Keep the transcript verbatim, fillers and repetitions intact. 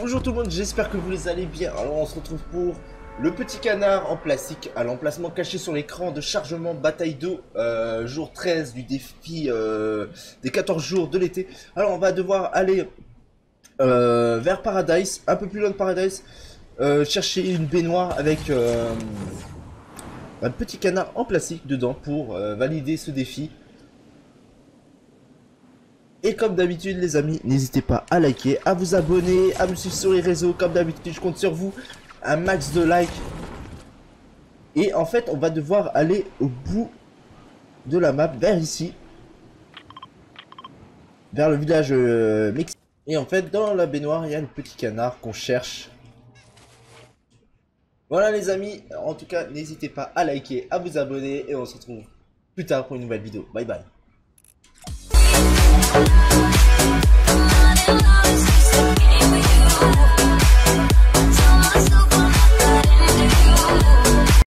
Bonjour tout le monde, j'espère que vous les allez bien. Alors on se retrouve pour le petit canard en plastique à l'emplacement caché sur l'écran de chargement bataille d'eau, euh, jour treize du défi euh, des quatorze jours de l'été. Alors on va devoir aller euh, vers Paradise, un peu plus loin de Paradise, euh, chercher une baignoire avec euh, un petit canard en plastique dedans pour euh, valider ce défi. Et comme d'habitude les amis, n'hésitez pas à liker, à vous abonner, à me suivre sur les réseaux. Comme d'habitude, je compte sur vous. Un max de likes. Et en fait, on va devoir aller au bout de la map, vers ici. Vers le village euh, mexicain. Et en fait, dans la baignoire, il y a le petit canard qu'on cherche. Voilà les amis. En tout cas, n'hésitez pas à liker, à vous abonner. Et on se retrouve plus tard pour une nouvelle vidéo. Bye bye. We'll be right back.